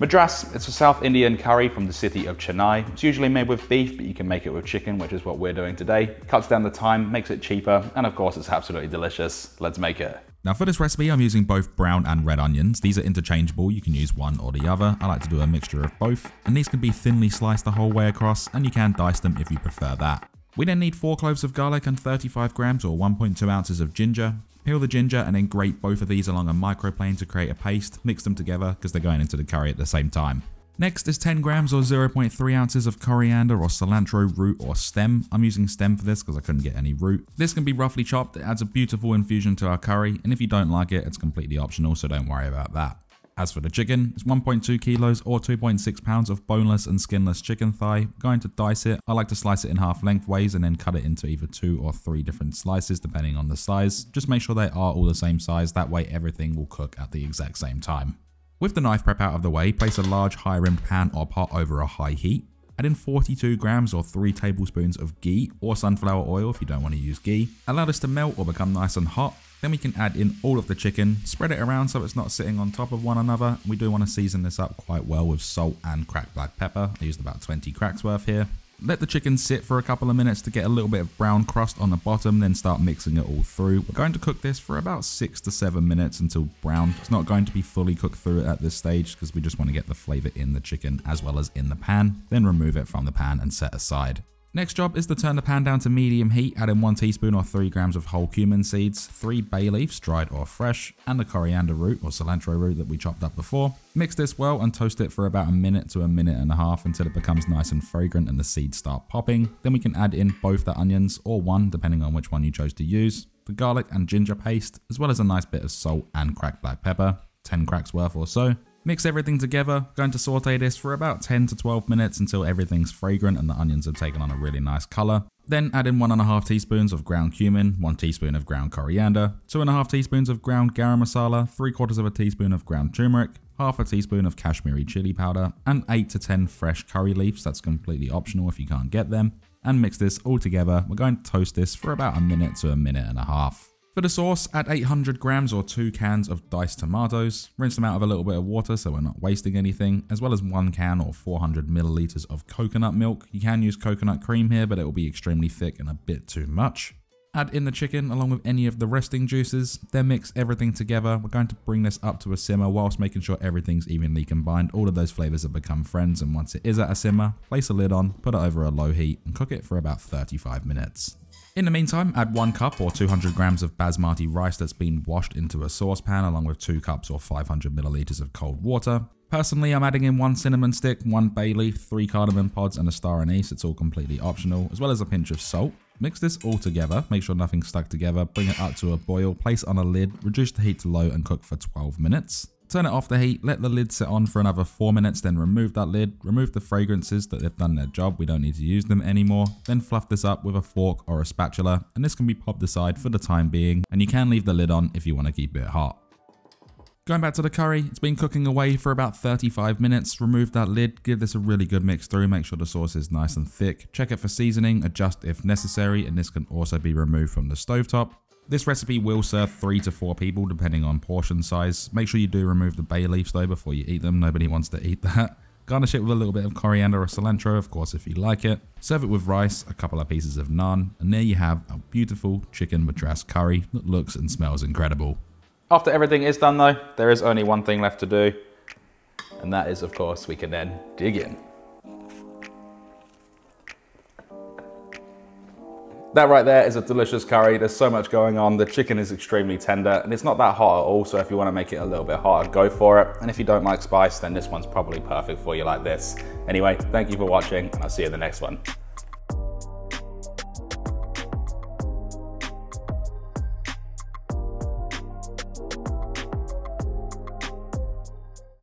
Madras, it's a South Indian curry from the city of Chennai. It's usually made with beef, but you can make it with chicken, which is what we're doing today. It cuts down the time, makes it cheaper, and of course it's absolutely delicious. Let's make it. Now for this recipe, I'm using both brown and red onions. These are interchangeable, you can use one or the other. I like to do a mixture of both, and these can be thinly sliced the whole way across, and you can dice them if you prefer that. We then need 4 cloves of garlic and 35 grams or 1.2 ounces of ginger. Peel the ginger and then grate both of these along a microplane to create a paste. Mix them together because they're going into the curry at the same time. Next is 10 grams or 0.3 ounces of coriander or cilantro root or stem. I'm using stem for this because I couldn't get any root. This can be roughly chopped. It adds a beautiful infusion to our curry, and if you don't like it, it's completely optional, so don't worry about that. As for the chicken, it's 1.2 kilos or 2.6 pounds of boneless and skinless chicken thigh. I'm going to dice it. I like to slice it in half lengthways and then cut it into either 2 or 3 different slices depending on the size. Just make sure they are all the same size, that way everything will cook at the exact same time. With the knife prep out of the way, place a large high rimmed pan or pot over a high heat. Add in 42 grams or 3 tablespoons of ghee or sunflower oil if you don't want to use ghee. Allow this to melt or become nice and hot. Then we can add in all of the chicken, spread it around so it's not sitting on top of one another. We do want to season this up quite well with salt and cracked black pepper. I used about 20 cracks worth here. Let the chicken sit for a couple of minutes to get a little bit of brown crust on the bottom, then start mixing it all through. We're going to cook this for about 6 to 7 minutes until brown. It's not going to be fully cooked through at this stage because we just want to get the flavor in the chicken as well as in the pan. Then remove it from the pan and set aside. Next job is to turn the pan down to medium heat, add in 1 teaspoon or 3 grams of whole cumin seeds, 3 bay leaves, dried or fresh, and the coriander root or cilantro root that we chopped up before. Mix this well and toast it for about a minute to a minute and a half until it becomes nice and fragrant and the seeds start popping. Then we can add in both the onions, or one depending on which one you chose to use, the garlic and ginger paste, as well as a nice bit of salt and cracked black pepper, 10 cracks worth or so. Mix everything together. Going to saute this for about 10 to 12 minutes until everything's fragrant and the onions have taken on a really nice color. Then add in 1.5 teaspoons of ground cumin, 1 teaspoon of ground coriander, 2.5 teaspoons of ground garam masala, 3/4 of a teaspoon of ground turmeric, half a teaspoon of Kashmiri chili powder, and 8 to 10 fresh curry leaves. That's completely optional if you can't get them. And mix this all together. We're going to toast this for about a minute to a minute and a half. For the sauce, add 800 grams or 2 cans of diced tomatoes, rinse them out of a little bit of water so we're not wasting anything, as well as 1 can or 400 milliliters of coconut milk. You can use coconut cream here, but it will be extremely thick and a bit too much. Add in the chicken along with any of the resting juices, then mix everything together. We're going to bring this up to a simmer whilst making sure everything's evenly combined. All of those flavors have become friends, and once it is at a simmer, place a lid on, put it over a low heat, and cook it for about 35 minutes. In the meantime, add 1 cup or 200 grams of basmati rice that's been washed into a saucepan along with 2 cups or 500 milliliters of cold water. Personally, I'm adding in 1 cinnamon stick, 1 bay leaf, 3 cardamom pods and a star anise. It's all completely optional, as well as a pinch of salt. Mix this all together, make sure nothing's stuck together, bring it up to a boil, place on a lid, reduce the heat to low and cook for 12 minutes. Turn it off the heat, let the lid sit on for another 4 minutes, then remove that lid, remove the fragrances that have done their job, we don't need to use them anymore, then fluff this up with a fork or a spatula, and this can be popped aside for the time being, and you can leave the lid on if you want to keep it hot. Going back to the curry, it's been cooking away for about 35 minutes, remove that lid, give this a really good mix through, make sure the sauce is nice and thick, check it for seasoning, adjust if necessary, and this can also be removed from the stovetop. This recipe will serve 3 to 4 people depending on portion size. Make sure you do remove the bay leaves though before you eat them, nobody wants to eat that. Garnish it with a little bit of coriander or cilantro, of course, if you like it. Serve it with rice, a couple of pieces of naan, and there you have a beautiful chicken madras curry that looks and smells incredible. After everything is done though, there is only one thing left to do, and that is, of course, we can then dig in. That right there is a delicious curry. There's so much going on. The chicken is extremely tender and it's not that hot at all. So if you want to make it a little bit hotter, go for it. And if you don't like spice, then this one's probably perfect for you like this. Anyway, thank you for watching and I'll see you in the next one.